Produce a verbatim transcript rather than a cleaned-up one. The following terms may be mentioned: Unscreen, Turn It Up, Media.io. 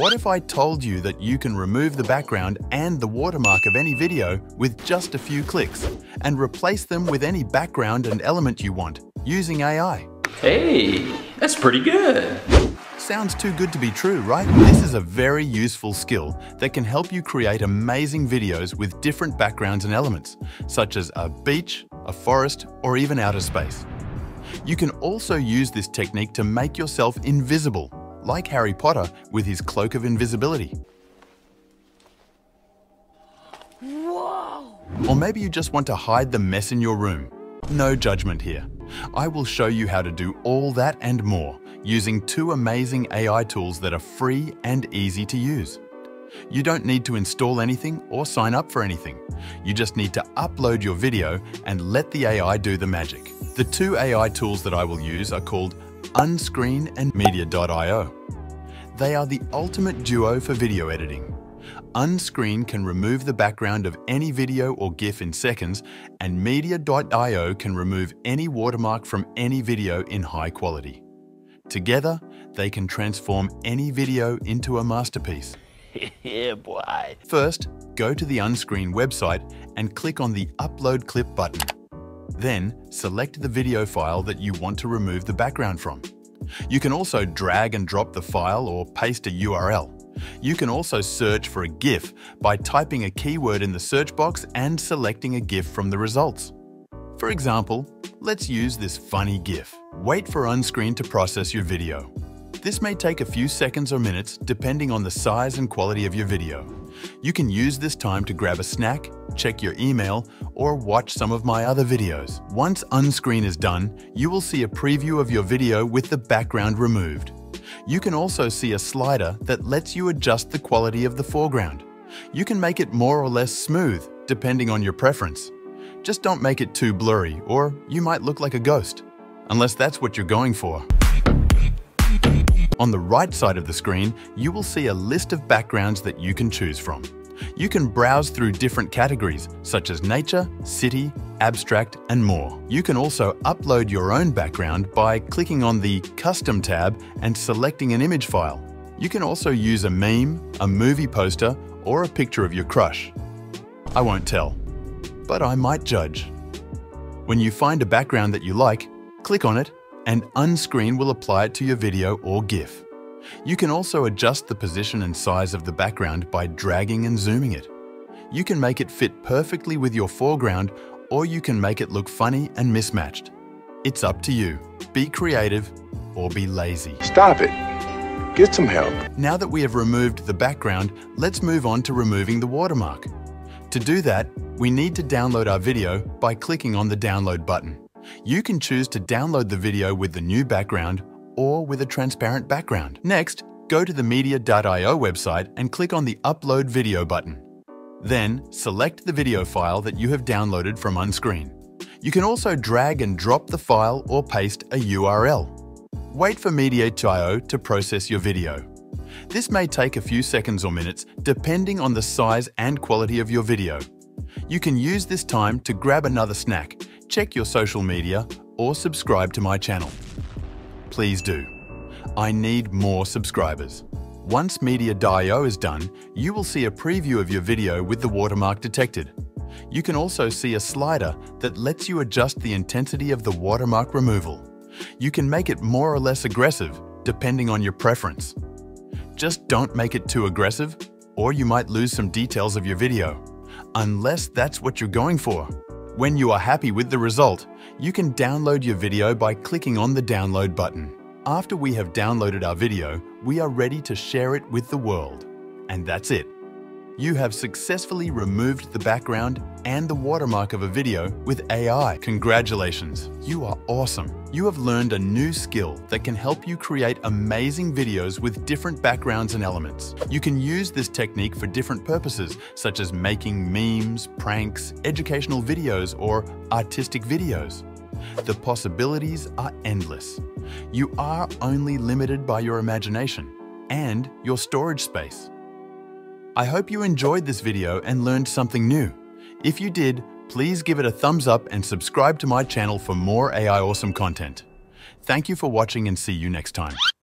What if I told you that you can remove the background and the watermark of any video with just a few clicks and replace them with any background and element you want using A I? Hey, that's pretty good. Sounds too good to be true, right? This is a very useful skill that can help you create amazing videos with different backgrounds and elements, such as a beach, a forest, or even outer space. You can also use this technique to make yourself invisible, like Harry Potter with his cloak of invisibility. Whoa. Or maybe you just want to hide the mess in your room. No judgment here. I will show you how to do all that and more using two amazing A I tools that are free and easy to use. You don't need to install anything or sign up for anything. You just need to upload your video and let the A I do the magic. The two A I tools that I will use are called Unscreen and Media dot i o. They are the ultimate duo for video editing. Unscreen can remove the background of any video or GIF in seconds, and Media dot i o can remove any watermark from any video in high quality. Together, they can transform any video into a masterpiece. Yeah, boy. First, go to the Unscreen website and click on the Upload Clip button. Then, select the video file that you want to remove the background from. You can also drag and drop the file or paste a U R L. You can also search for a GIF by typing a keyword in the search box and selecting a GIF from the results. For example, let's use this funny GIF. Wait for Unscreen to process your video. This may take a few seconds or minutes depending on the size and quality of your video. You can use this time to grab a snack, check your email, or watch some of my other videos. Once Unscreen is done, you will see a preview of your video with the background removed. You can also see a slider that lets you adjust the quality of the foreground. You can make it more or less smooth, depending on your preference. Just don't make it too blurry, or you might look like a ghost, unless that's what you're going for. On the right side of the screen, you will see a list of backgrounds that you can choose from. You can browse through different categories, such as nature, city, abstract, and more. You can also upload your own background by clicking on the Custom tab and selecting an image file. You can also use a meme, a movie poster, or a picture of your crush. I won't tell, but I might judge. When you find a background that you like, click on it, and Unscreen will apply it to your video or GIF. You can also adjust the position and size of the background by dragging and zooming it. You can make it fit perfectly with your foreground, or you can make it look funny and mismatched. It's up to you. Be creative or be lazy. Stop it. Get some help. Now that we have removed the background, let's move on to removing the watermark. To do that, we need to download our video by clicking on the download button. You can choose to download the video with the new background or with a transparent background. Next, go to the Media dot i o website and click on the Upload Video button. Then, select the video file that you have downloaded from Unscreen. You can also drag and drop the file or paste a U R L. Wait for Media dot i o to process your video. This may take a few seconds or minutes, depending on the size and quality of your video. You can use this time to grab another snack, check your social media, or subscribe to my channel. Please do. I need more subscribers. Once Media dot i o is done, you will see a preview of your video with the watermark detected. You can also see a slider that lets you adjust the intensity of the watermark removal. You can make it more or less aggressive, depending on your preference. Just don't make it too aggressive, or you might lose some details of your video, unless that's what you're going for. When you are happy with the result, you can download your video by clicking on the download button. After we have downloaded our video, we are ready to share it with the world. And that's it. You have successfully removed the background and the watermark of a video with A I. Congratulations, you are awesome. You have learned a new skill that can help you create amazing videos with different backgrounds and elements. You can use this technique for different purposes, such as making memes, pranks, educational videos, or artistic videos. The possibilities are endless. You are only limited by your imagination and your storage space. I hope you enjoyed this video and learned something new. If you did, please give it a thumbs up and subscribe to my channel for more A I awesome content. Thank you for watching and see you next time.